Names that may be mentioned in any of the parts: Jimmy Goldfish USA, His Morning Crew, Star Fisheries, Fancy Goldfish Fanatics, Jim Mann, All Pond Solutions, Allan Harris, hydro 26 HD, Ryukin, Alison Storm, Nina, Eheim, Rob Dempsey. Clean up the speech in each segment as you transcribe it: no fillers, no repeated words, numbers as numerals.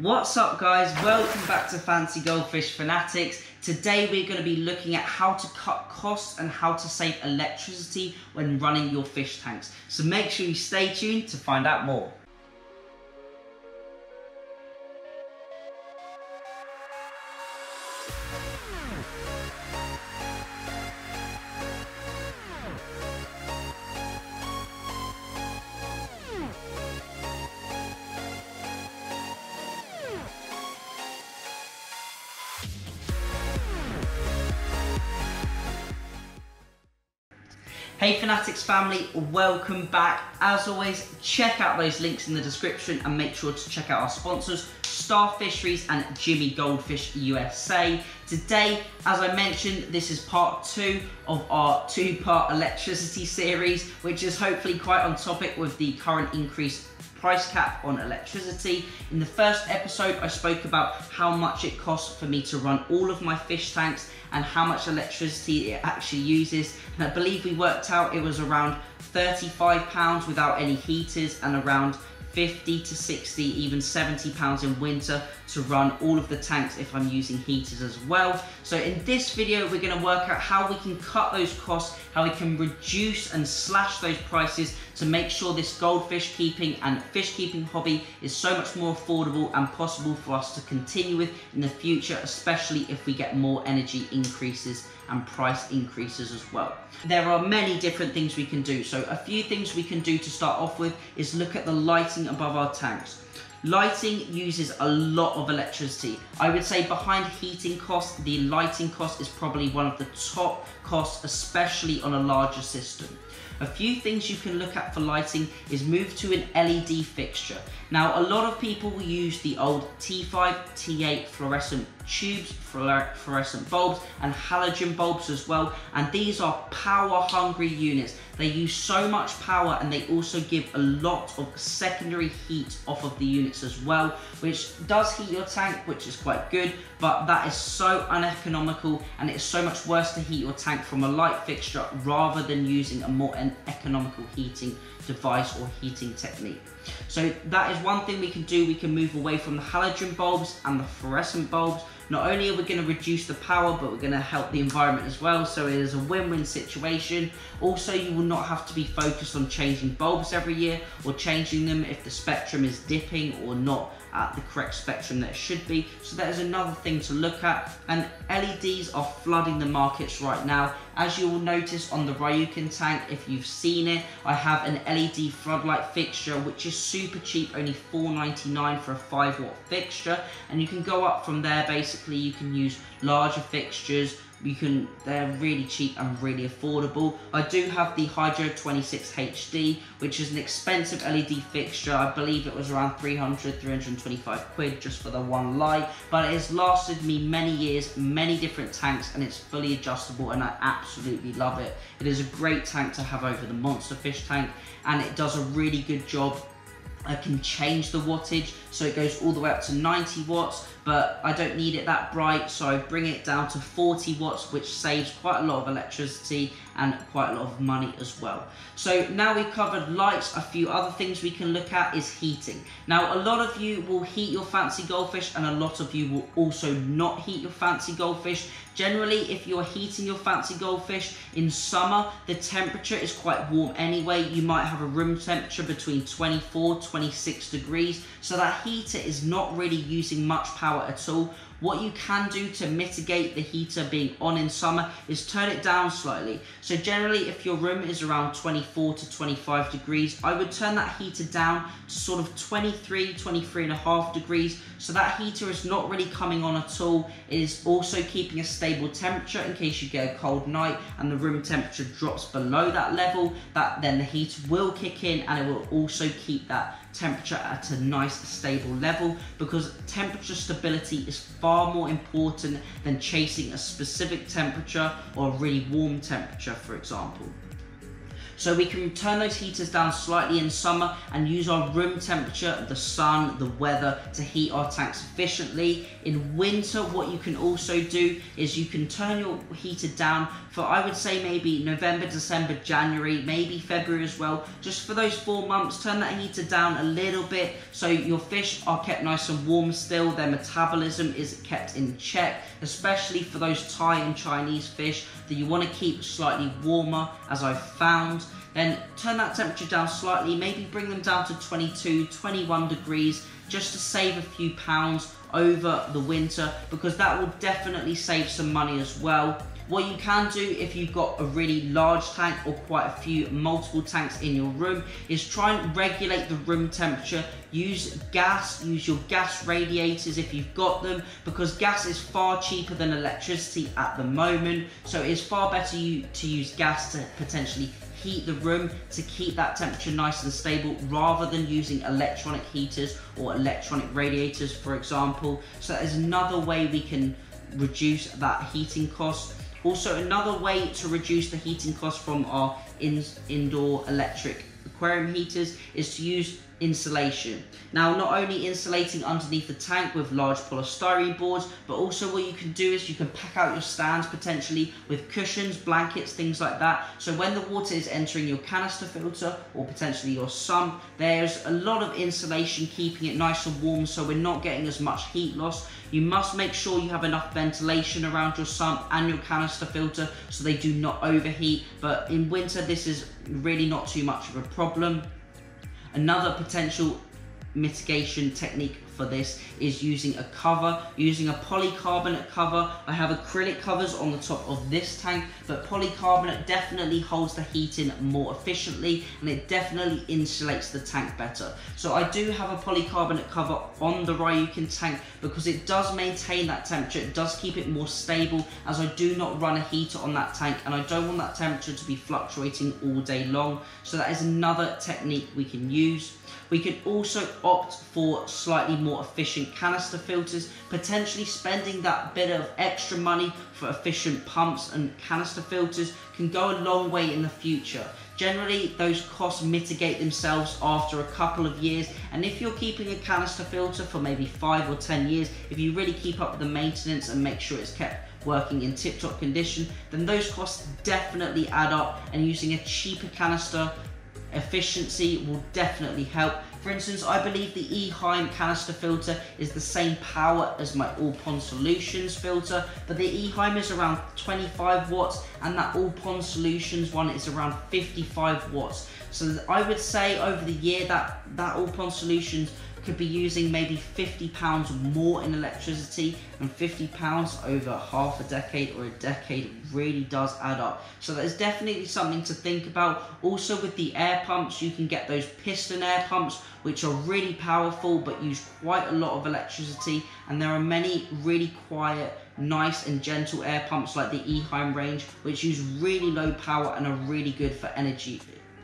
What's up guys, welcome back to Fancy Goldfish Fanatics. Today we're going to be looking at how to cut costs and how to save electricity when running your fish tanks. So make sure you stay tuned to find out more. Hey Fanatics family, welcome back. As always, check out those links in the description and make sure to check out our sponsors, Star Fisheries and Jimmy Goldfish USA. Today, as I mentioned, this is part two of our two-part electricity series, which is hopefully quite on topic with the current increase price cap on electricity. In the first episode, I spoke about how much it costs for me to run all of my fish tanks and how much electricity it actually uses. And I believe we worked out it was around £35 without any heaters and around 50 to 60, even 70 pounds in winter to run all of the tanks if I'm using heaters as well. So in this video, we're going to work out how we can cut those costs, how we can reduce and slash those prices to make sure this goldfish keeping and fish keeping hobby is so much more affordable and possible for us to continue with in the future, especially if we get more energy increases and price increases as well. There are many different things we can do. So a few things we can do to start off with is look at the lighting above our tanks. Lighting uses a lot of electricity. I would say behind heating costs, the lighting cost is probably one of the top costs, especially on a larger system. A few things you can look at for lighting is move to an LED fixture. Now, a lot of people will use the old T5, T8 fluorescent tubes, fluorescent bulbs, and halogen bulbs as well. And these are power-hungry units. They use so much power, and they also give a lot of secondary heat off of the units as well, which does heat your tank, which is quite good, but that is so uneconomical, and it's so much worse to heat your tank from a light fixture rather than using a more economical heating device or heating technique. So that is one thing we can do. We can move away from the halogen bulbs and the fluorescent bulbs. Not only are we going to reduce the power, but we're going to help the environment as well. So it is a win-win situation. Also, you will not have to be focused on changing bulbs every year or changing them if the spectrum is dipping or not at the correct spectrum that it should be. So that is another thing to look at. And LEDs are flooding the markets right now. As you will notice on the Ryukin tank, if you've seen it, I have an LED floodlight fixture, which is super cheap, only $4.99 for a 5-watt fixture. And you can go up from there. Basically, you can use larger fixtures. They're really cheap and really affordable. I do have the Hydro 26 HD, which is an expensive LED fixture. I believe it was around 325 quid just for the one light, but it has lasted me many years, many different tanks, and it's fully adjustable, and I absolutely love it. It is a great tank to have over the monster fish tank, and it does a really good job. I can change the wattage, so it goes all the way up to 90 watts, but I don't need it that bright, so I bring it down to 40 watts, which saves quite a lot of electricity and quite a lot of money as well. So now we've covered lights. A few other things we can look at is heating. Now, a lot of you will heat your fancy goldfish, and a lot of you will also not heat your fancy goldfish. Generally, if you're heating your fancy goldfish in summer, the temperature is quite warm anyway. You might have a room temperature between 24, 26 degrees, so that heater is not really using much power at all. What you can do to mitigate the heater being on in summer is turn it down slightly. So generally, if your room is around 24 to 25 degrees, I would turn that heater down to sort of 23, 23.5 degrees. So that heater is not really coming on at all. It is also keeping a stable temperature in case you get a cold night and the room temperature drops below that level, that then the heater will kick in, and it will also keep that temperature at a nice stable level, because temperature stability is far more important than chasing a specific temperature or a really warm temperature, for example. So we can turn those heaters down slightly in summer and use our room temperature, the sun, the weather to heat our tanks efficiently. In winter, what you can also do is you can turn your heater down for, I would say, maybe November, December, January, maybe February as well. Just for those 4 months, turn that heater down a little bit so your fish are kept nice and warm still, their metabolism is kept in check, especially for those Thai and Chinese fish that you want to keep slightly warmer, as I've found. Then turn that temperature down slightly, maybe bring them down to 22, 21 degrees, just to save a few pounds over the winter, because that will definitely save some money as well. What you can do if you've got a really large tank or quite a few multiple tanks in your room is try and regulate the room temperature. Use gas, use your gas radiators if you've got them, because gas is far cheaper than electricity at the moment. So it's far better to use gas to potentially heat the room to keep that temperature nice and stable, rather than using electronic heaters or electronic radiators, for example. So that is another way we can reduce that heating cost. Also, another way to reduce the heating cost from our indoor electric aquarium heaters is to use insulation. Now, not only insulating underneath the tank with large polystyrene boards, but also what you can do is you can pack out your stands potentially with cushions, blankets, things like that. So when the water is entering your canister filter or potentially your sump, there's a lot of insulation keeping it nice and warm, so we're not getting as much heat loss. You must make sure you have enough ventilation around your sump and your canister filter so they do not overheat, but in winter this is really not too much of a problem. Another potential mitigation technique for this is using a cover, using a polycarbonate cover. I have acrylic covers on the top of this tank, but polycarbonate definitely holds the heat in more efficiently and it definitely insulates the tank better. So I do have a polycarbonate cover on the Ryukin tank because it does maintain that temperature, it does keep it more stable, as I do not run a heater on that tank and I don't want that temperature to be fluctuating all day long. So that is another technique we can use. We could also opt for slightly more efficient canister filters, potentially spending that bit of extra money for efficient pumps and canister filters can go a long way in the future. Generally, those costs mitigate themselves after a couple of years, and if you're keeping a canister filter for maybe 5 or 10 years, if you really keep up with the maintenance and make sure it's kept working in tip-top condition, then those costs definitely add up, and using a cheaper canister efficiency will definitely help. For instance, I believe the Eheim canister filter is the same power as my All Pond Solutions filter, but the Eheim is around 25 watts and that All Pond Solutions one is around 55 watts. So I would say over the year that All Pond Solutions could be using maybe £50 more in electricity, and £50 over half a decade or a decade really does add up. So that is definitely something to think about. Also with the air pumps, you can get those piston air pumps which are really powerful but use quite a lot of electricity, and there are many really quiet, nice and gentle air pumps like the Eheim range which use really low power and are really good for energy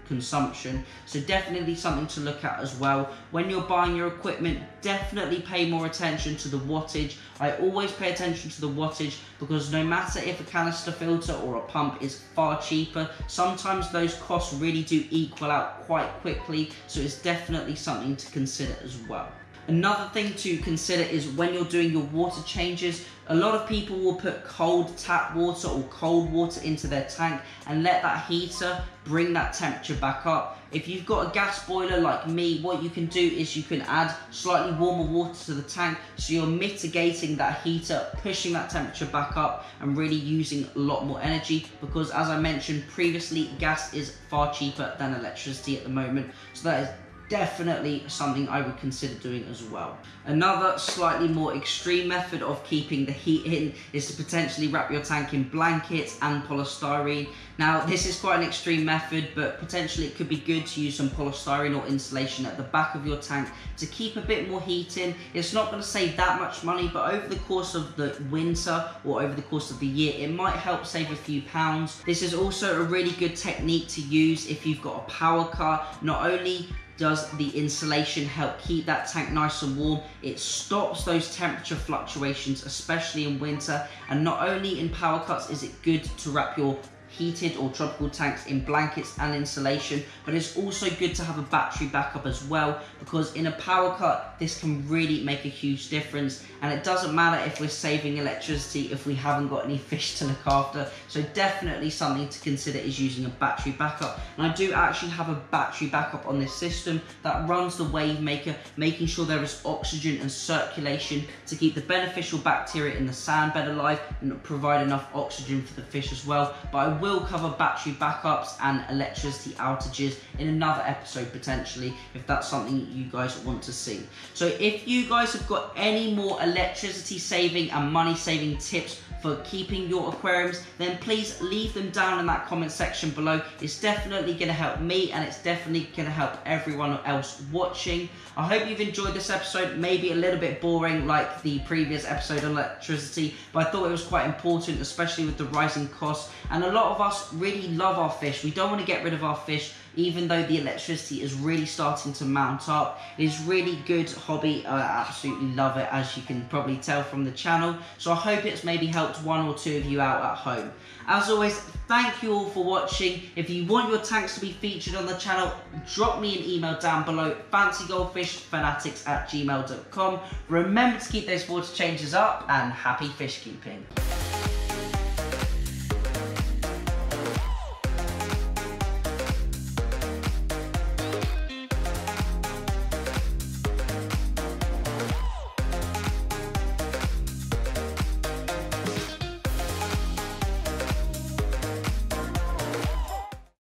consumption. So definitely something to look at as well. When you're buying your equipment, definitely pay more attention to the wattage. I always pay attention to the wattage because no matter if a canister filter or a pump is far cheaper, sometimes those costs really do equal out quite quickly, so it's definitely something to consider as well. Another thing to consider is when you're doing your water changes, a lot of people will put cold tap water or cold water into their tank and let that heater bring that temperature back up. If you've got a gas boiler like me, what you can do is you can add slightly warmer water to the tank, so you're mitigating that heater, pushing that temperature back up and really using a lot more energy, because as I mentioned previously, gas is far cheaper than electricity at the moment. So that is definitely something I would consider doing as well. Another slightly more extreme method of keeping the heat in is to potentially wrap your tank in blankets and polystyrene. Now, this is quite an extreme method, but potentially it could be good to use some polystyrene or insulation at the back of your tank to keep a bit more heat in. It's not going to save that much money, but over the course of the winter or over the course of the year, it might help save a few pounds. This is also a really good technique to use if you've got a power cut. Not only does the insulation help keep that tank nice and warm, it stops those temperature fluctuations, especially in winter. And not only in power cuts is it good to wrap your heated or tropical tanks in blankets and insulation, but it's also good to have a battery backup as well, because in a power cut this can really make a huge difference. And it doesn't matter if we're saving electricity if we haven't got any fish to look after, so definitely something to consider is using a battery backup. And I do actually have a battery backup on this system that runs the wave maker, making sure there is oxygen and circulation to keep the beneficial bacteria in the sand bed alive and provide enough oxygen for the fish as well. But I will cover battery backups and electricity outages in another episode potentially, if that's something you guys want to see. So if you guys have got any more electricity saving and money saving tips for keeping your aquariums, then please leave them down in that comment section below. It's definitely going to help me, and it's definitely going to help everyone else watching. I hope you've enjoyed this episode. Maybe a little bit boring like the previous episode on electricity, but I thought it was quite important, especially with the rising costs. And a lot of us really love our fish. We don't want to get rid of our fish, even though the electricity is really starting to mount up. It is really good hobby. I absolutely love it, as you can probably tell from the channel. So I hope it's maybe helped one or two of you out at home. As always, thank you all for watching. If you want your tanks to be featured on the channel, drop me an email down below, fancygoldfishfanatics@gmail.com. Remember to keep those water changes up, and happy fish keeping.